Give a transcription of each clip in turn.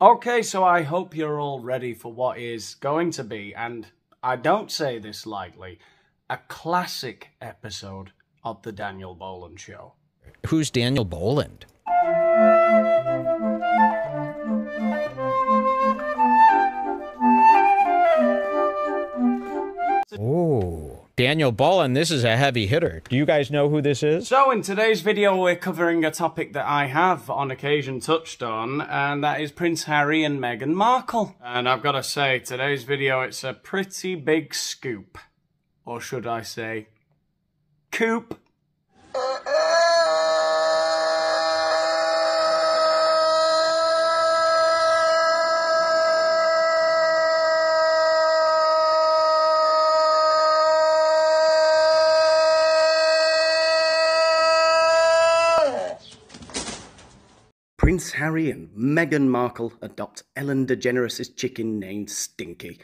Okay, so I hope you're all ready for what is going to be, and I don't say this lightly, a classic episode of The Daniel Boland Show. Who's Daniel Boland? Oh, Daniel Boland, this is a heavy hitter. Do you guys know who this is? So in today's video, we're covering a topic that I have on occasion touched on, and that is Prince Harry and Meghan Markle. And I've got to say, today's video, it's a pretty big scoop. Or should I say, coop. Prince Harry and Meghan Markle adopt Ellen DeGeneres' chicken named Stinky.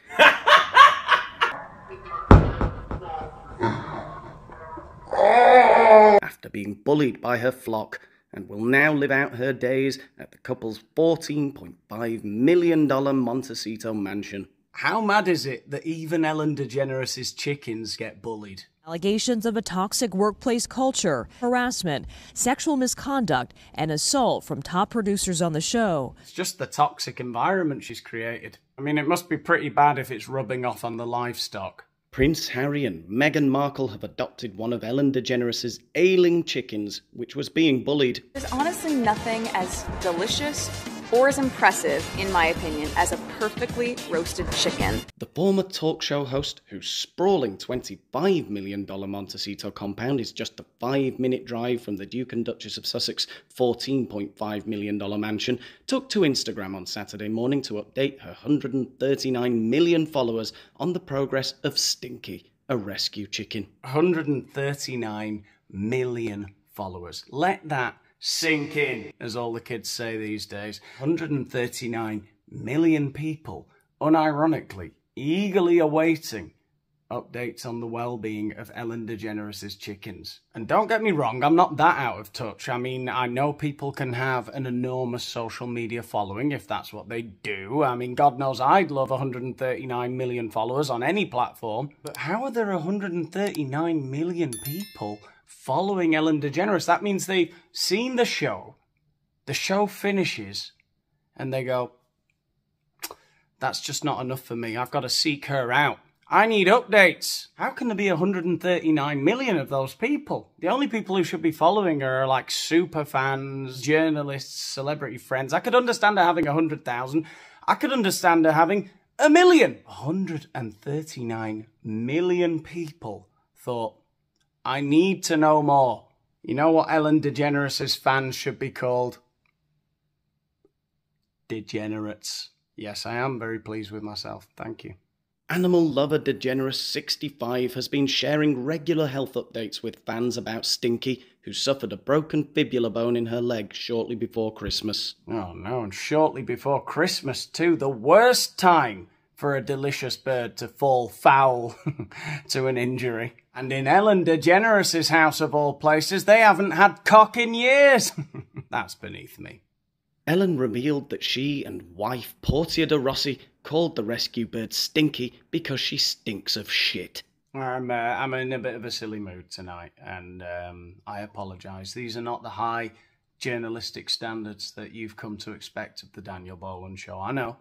After being bullied by her flock, and will now live out her days at the couple's $14.5 million Montecito mansion. How mad is it that even Ellen DeGeneres' chickens get bullied? Allegations of a toxic workplace culture, harassment, sexual misconduct, and assault from top producers on the show. It's just the toxic environment she's created. I mean, it must be pretty bad if it's rubbing off on the livestock. Prince Harry and Meghan Markle have adopted one of Ellen DeGeneres' ailing chickens, which was being bullied. There's honestly nothing as delicious or as impressive, in my opinion, as a perfectly roasted chicken. The former talk show host, whose sprawling $25 million Montecito compound is just a 5-minute drive from the Duke and Duchess of Sussex's $14.5 million mansion, took to Instagram on Saturday morning to update her 139 million followers on the progress of Stinky, a rescue chicken. 139 million followers. Let that sink in, as all the kids say these days. 139 million people, unironically, eagerly awaiting updates on the well-being of Ellen DeGeneres' chickens. And don't get me wrong, I'm not that out of touch. I mean, I know people can have an enormous social media following if that's what they do. I mean, God knows I'd love 139 million followers on any platform. But how are there 139 million people following Ellen DeGeneres? That means they've seen the show, finishes, and they go, that's just not enough for me. I've got to seek her out. I need updates. How can there be 139 million of those people? The only people who should be following her are like super fans, journalists, celebrity friends. I could understand her having 100,000. I could understand her having a million. 139 million people thought, I need to know more. You know what Ellen DeGeneres' fans should be called? Degenerates. Yes, I am very pleased with myself. Thank you. Animal lover DeGeneres65 has been sharing regular health updates with fans about Stinky, who suffered a broken fibula bone in her leg shortly before Christmas. Oh no, and shortly before Christmas too, the worst time for a delicious bird to fall foul to an injury. And in Ellen DeGeneres' house of all places, they haven't had cock in years. That's beneath me. Ellen revealed that she and wife Portia de Rossi called the rescue bird Stinky because she stinks of shit. I'm in a bit of a silly mood tonight, and I apologise. These are not the high journalistic standards that you've come to expect of The Daniel Boland Show, I know.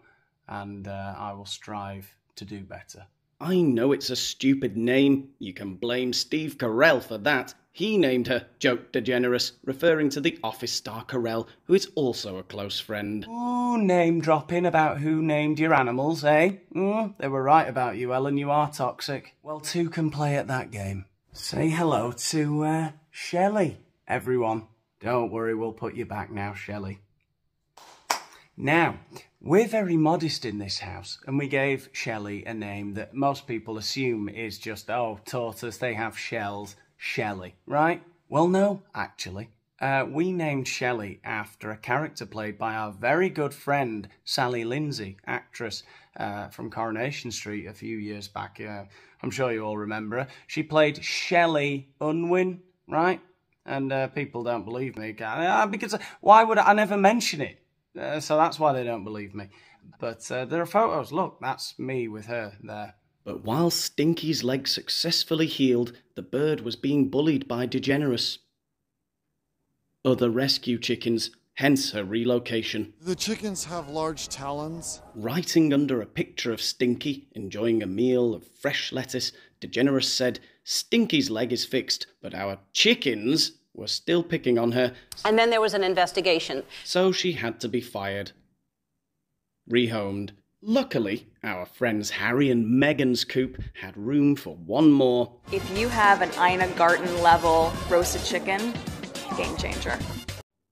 And I will strive to do better. I know it's a stupid name. You can blame Steve Carell for that. He named her, joked DeGeneres, referring to The Office star Carell, who is also a close friend. Ooh, name dropping about who named your animals, eh? They were right about you, Ellen. You are toxic. Well, two can play at that game. Say hello to, Shelley, everyone. Don't worry, we'll put you back now, Shelley. Now, we're very modest in this house, and we gave Shelley a name that most people assume is just, oh, tortoise, they have shells, Shelley, right? Well, no, actually. We named Shelley after a character played by our very good friend, Sally Lindsay, actress from Coronation Street a few years back. I'm sure you all remember her. She played Shelley Unwin, right? And people don't believe me, because why would I never mention it? So that's why they don't believe me. But there are photos. Look, that's me with her there. But while Stinky's leg successfully healed, the bird was being bullied by DeGeneres. Other rescue chickens, hence her relocation. The chickens have large talons. Writing under a picture of Stinky, enjoying a meal of fresh lettuce, DeGeneres said, Stinky's leg is fixed, but our chickens were still picking on her. And then there was an investigation. So she had to be fired. Rehomed. Luckily, our friends Harry and Meghan's coop had room for one more. If you have an Ina Garten level roasted chicken, game changer.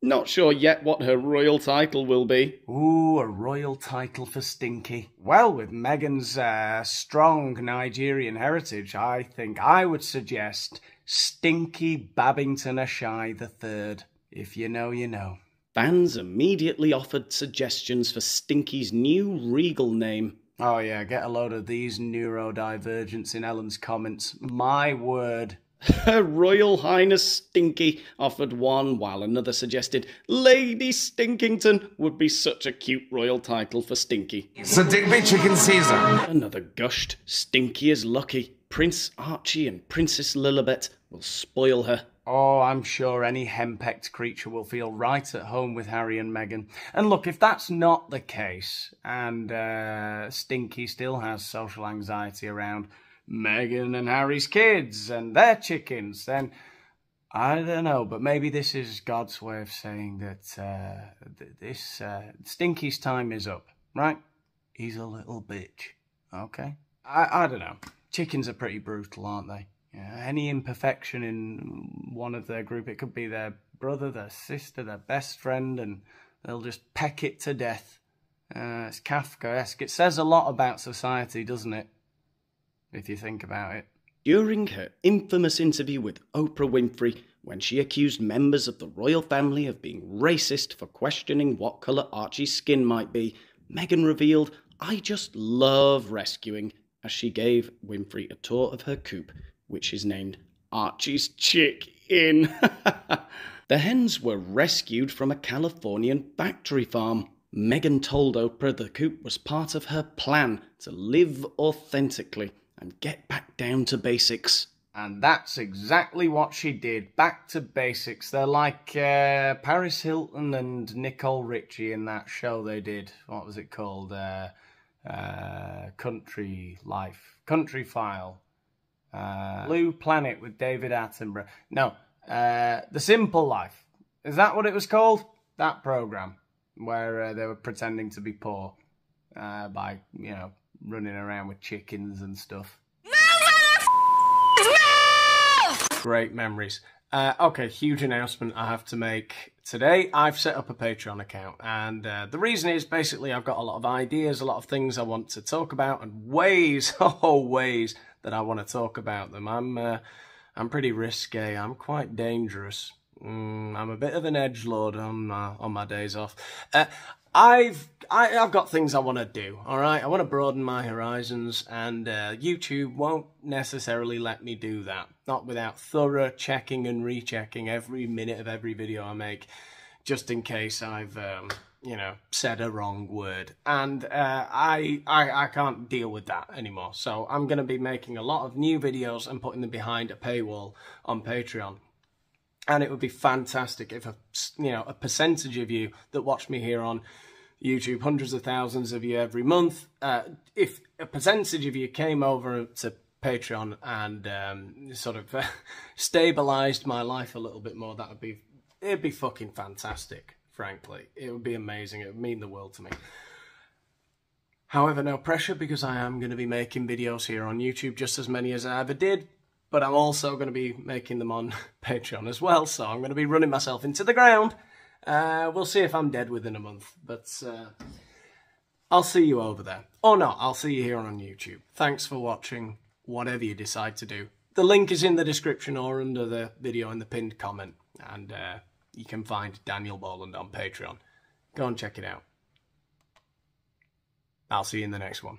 Not sure yet what her royal title will be. Ooh, a royal title for Stinky. Well, with Meghan's strong Nigerian heritage, I think I would suggest Stinky Babington Ashai III. If you know, you know. Fans immediately offered suggestions for Stinky's new regal name. Oh yeah, get a load of these neurodivergents in Ellen's comments. My word. Her Royal Highness Stinky offered one, while another suggested Lady Stinkington would be such a cute royal title for Stinky. So Digby Chicken Caesar. Another gushed, Stinky is lucky. Prince Archie and Princess Lilibet will spoil her. Oh, I'm sure any henpecked creature will feel right at home with Harry and Meghan. And look, if that's not the case, and Stinky still has social anxiety around Meghan and Harry's kids and their chickens, then I don't know, but maybe this is God's way of saying that Stinky's time is up, right? He's a little bitch, okay? I don't know. Chickens are pretty brutal, aren't they? Yeah, any imperfection in one of their group, it could be their brother, their sister, their best friend, and they'll just peck it to death. It's Kafkaesque. It says a lot about society, doesn't it? If you think about it. During her infamous interview with Oprah Winfrey, when she accused members of the royal family of being racist for questioning what colour Archie's skin might be, Meghan revealed, "I just love rescuing," as she gave Winfrey a tour of her coop, which is named Archie's Chick Inn. The hens were rescued from a Californian factory farm. Meghan told Oprah the coop was part of her plan to live authentically and get back down to basics. And that's exactly what she did, back to basics. They're like Paris Hilton and Nicole Ritchie in that show they did. What was it called? Country Life. Country File. Blue Planet with David Attenborough. No, The Simple Life. Is that what it was called? That program where they were pretending to be poor by, you know, running around with chickens and stuff. Great memories. Okay, huge announcement I have to make today. I've set up a Patreon account, and the reason is basically I've got a lot of ideas, a lot of things I want to talk about, and ways, oh ways, that I want to talk about them. I'm pretty risque. I'm quite dangerous. I'm a bit of an edgelord on my days off. I've got things I want to do. All right, I want to broaden my horizons, and YouTube won't necessarily let me do that. Not without thorough checking and rechecking every minute of every video I make, just in case I've you know, said a wrong word, and I can't deal with that anymore. So I'm going to be making a lot of new videos and putting them behind a paywall on Patreon. And it would be fantastic if a percentage of you that watch me here on YouTube, hundreds of thousands of you every month, if a percentage of you came over to Patreon and sort of stabilized my life a little bit more, that would be, it'd be fucking fantastic. Frankly, it would be amazing. It would mean the world to me. However, no pressure, because I am going to be making videos here on YouTube, just as many as I ever did, but I'm also going to be making them on Patreon as well, so I'm going to be running myself into the ground. We'll see if I'm dead within a month, but I'll see you over there. Or not, I'll see you here on YouTube. Thanks for watching, whatever you decide to do. The link is in the description or under the video in the pinned comment, and you can find Daniel Boland on Patreon. Go and check it out. I'll see you in the next one.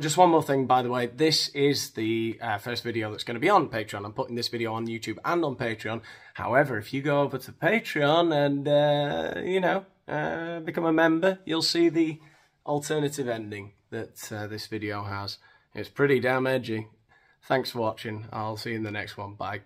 Just one more thing, by the way. This is the first video that's going to be on Patreon. I'm putting this video on YouTube and on Patreon. However, if you go over to Patreon and, you know, become a member, you'll see the alternative ending that this video has. It's pretty damn edgy. Thanks for watching. I'll see you in the next one. Bye.